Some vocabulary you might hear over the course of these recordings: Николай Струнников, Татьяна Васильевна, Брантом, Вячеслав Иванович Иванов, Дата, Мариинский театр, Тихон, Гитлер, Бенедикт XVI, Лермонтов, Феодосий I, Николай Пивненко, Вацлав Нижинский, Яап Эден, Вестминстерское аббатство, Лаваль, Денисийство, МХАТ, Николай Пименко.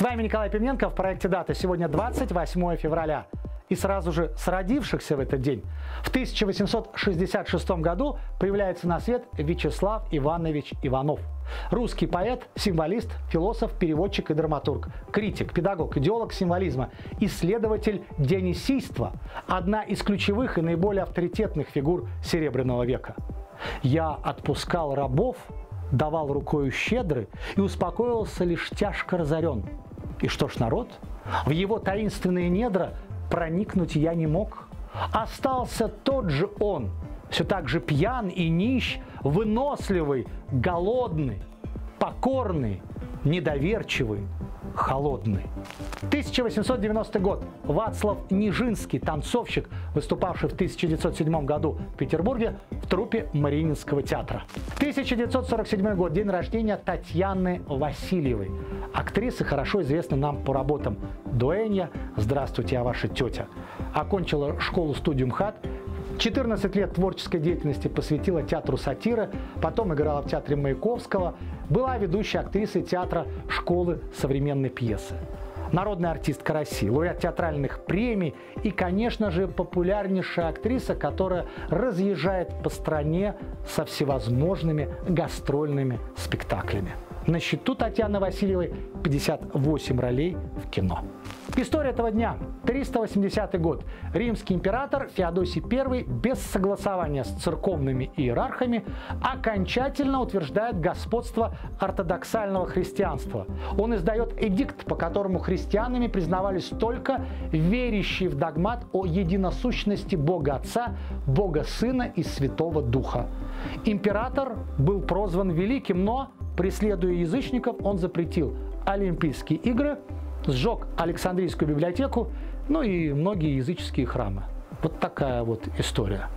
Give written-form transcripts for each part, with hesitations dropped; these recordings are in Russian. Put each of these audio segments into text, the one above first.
С вами Николай Пименко в проекте «Дата». Сегодня 28 февраля. И сразу же с родившихся в этот день в 1866 году появляется на свет Вячеслав Иванович Иванов. Русский поэт, символист, философ, переводчик и драматург, критик, педагог, идеолог символизма, исследователь денисийства, одна из ключевых и наиболее авторитетных фигур Серебряного века. «Я отпускал рабов, давал рукою щедры и успокоился лишь тяжко разорен. И что ж, народ, в его таинственные недра проникнуть я не мог. Остался тот же он, все так же пьян и нищ, выносливый, голодный, покорный, недоверчивый, холодный». 1890 год. Вацлав Нижинский, танцовщик, выступавший в 1907 году в Петербурге в труппе Мариинского театра. 1947 год. День рождения Татьяны Васильевой. Актриса, хорошо известна нам по работам «Дуэнья», «Здравствуйте, я ваша тетя». Окончила школу-студию МХАТ. 14 лет творческой деятельности посвятила театру сатиры, потом играла в театре Маяковского, была ведущей актрисой театра школы современной пьесы. Народная артистка России, лауреат театральных премий и, конечно же, популярнейшая актриса, которая разъезжает по стране со всевозможными гастрольными спектаклями. На счету Татьяны Васильевой 58 ролей в кино. История этого дня. 380 год. Римский император Феодосий I без согласования с церковными иерархами окончательно утверждает господство ортодоксального христианства. Он издает эдикт, по которому христианами признавались только верящие в догмат о единосущности Бога Отца, Бога Сына и Святого Духа. Император был прозван Великим, но, преследуя язычников, он запретил Олимпийские игры, сжег Александрийскую библиотеку, ну и многие языческие храмы. Вот такая вот история.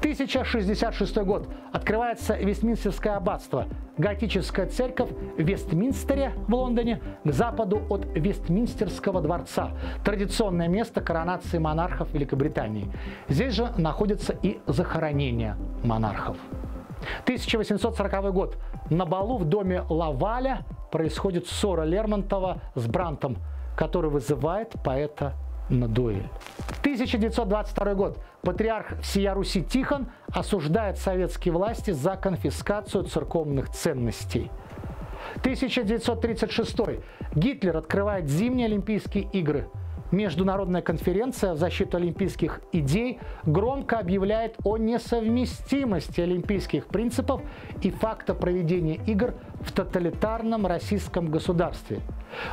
1066 год. Открывается Вестминстерское аббатство. Готическая церковь в Вестминстере в Лондоне к западу от Вестминстерского дворца. Традиционное место коронации монархов Великобритании. Здесь же находятся и захоронения монархов. 1840 год. На балу в доме Лаваля происходит ссора Лермонтова с Брантом, который вызывает поэта на дуэль. 1922 год. Патриарх всея Руси Тихон осуждает советские власти за конфискацию церковных ценностей. 1936. Гитлер открывает зимние Олимпийские игры. Международная конференция в защиту олимпийских идей громко объявляет о несовместимости олимпийских принципов и факта проведения игр в тоталитарном российском государстве.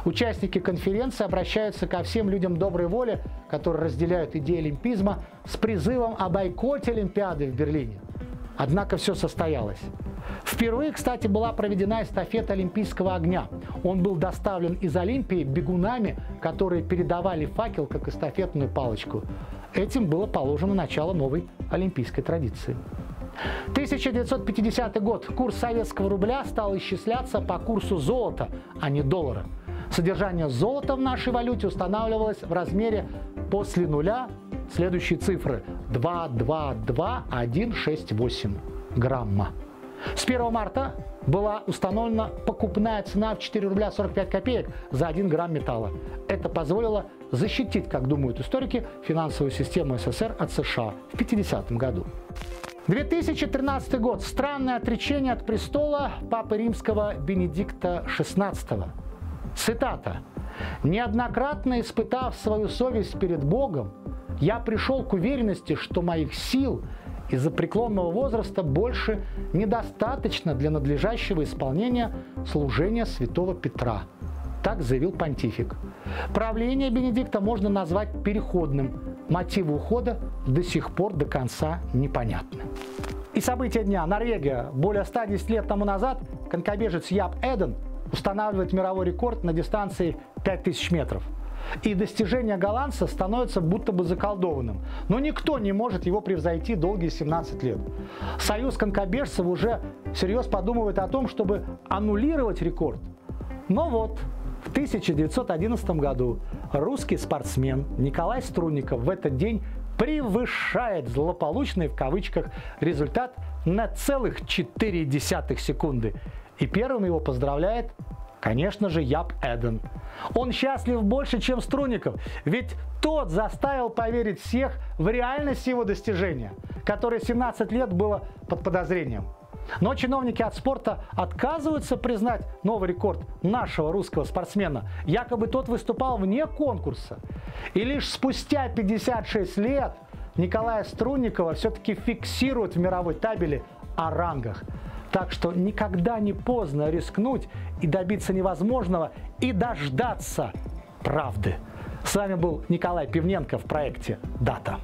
Участники конференции обращаются ко всем людям доброй воли, которые разделяют идеи олимпизма, с призывом о бойкоте Олимпиады в Берлине. Однако все состоялось. Впервые, кстати, была проведена эстафета Олимпийского огня. Он был доставлен из Олимпии бегунами, которые передавали факел как эстафетную палочку. Этим было положено начало новой олимпийской традиции. 1950 год. Курс советского рубля стал исчисляться по курсу золота, а не доллара. Содержание золота в нашей валюте устанавливалось в размере после нуля следующие цифры: 2,22168 грамма. С 1 марта была установлена покупная цена в 4 рубля 45 копеек за 1 грамм металла. Это позволило защитить, как думают историки, финансовую систему СССР от США в 1950 году. 2013 год. Странное отречение от престола папы римского Бенедикта XVI. Цитата. «Неоднократно испытав свою совесть перед Богом, я пришел к уверенности, что моих сил из-за преклонного возраста больше недостаточно для надлежащего исполнения служения святого Петра», так заявил понтифик. Правление Бенедикта можно назвать переходным. Мотивы ухода до сих пор до конца непонятны. И события дня. Норвегия. Более 110 лет тому назад конькобежец Яап Эден устанавливает мировой рекорд на дистанции 5000 метров. И достижение голландца становится будто бы заколдованным. Но никто не может его превзойти долгие 17 лет. Союз конькобежцев уже всерьез подумывает о том, чтобы аннулировать рекорд. Но вот в 1911 году русский спортсмен Николай Струнников в этот день превышает злополучный в кавычках результат на целых 0,4 секунды. И первым его поздравляет Конечно же, Яап Эден. Он счастлив больше, чем Струнников, ведь тот заставил поверить всех в реальность его достижения, которое 17 лет было под подозрением. Но чиновники от спорта отказываются признать новый рекорд нашего русского спортсмена. Якобы тот выступал вне конкурса. И лишь спустя 56 лет Николая Струнникова все-таки фиксируют в мировой табели о рангах. Так что никогда не поздно рискнуть и добиться невозможного, и дождаться правды. С вами был Николай Пивненко в проекте «Дата».